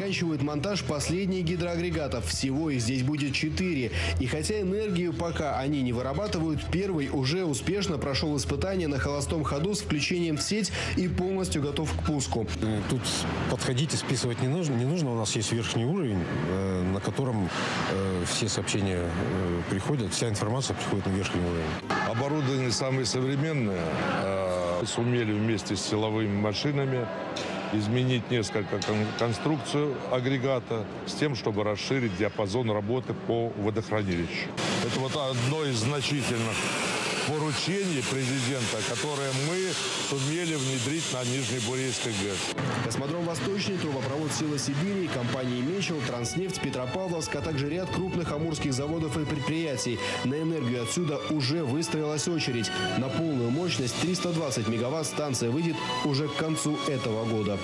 заканчивают монтаж последних гидроагрегатов. Всего их здесь будет 4. И хотя энергию пока они не вырабатывают, первый уже успешно прошел испытание на холостом ходу с включением в сеть и полностью готов к пуску. Тут подходить и списывать не нужно. У нас есть верхний уровень, на котором все сообщения приходят, вся информация приходит на верхний уровень. Оборудование самое современное. Сумели вместе с силовыми машинами изменить несколько конструкцию агрегата с тем, чтобы расширить диапазон работы по водохранилищу. Это вот одно из значительных поручений президента, которое мы сумели внедрить на Нижнебурейской ГЭС. Космодром Восточный, трубопровод «Силы Сибири», компании «Мечел», «Транснефть», «Петропавловск», а также ряд крупных амурских заводов и предприятий. На энергию отсюда уже выстроилась очередь. На полную мощность 320 мегаватт станция выйдет уже к концу этого года.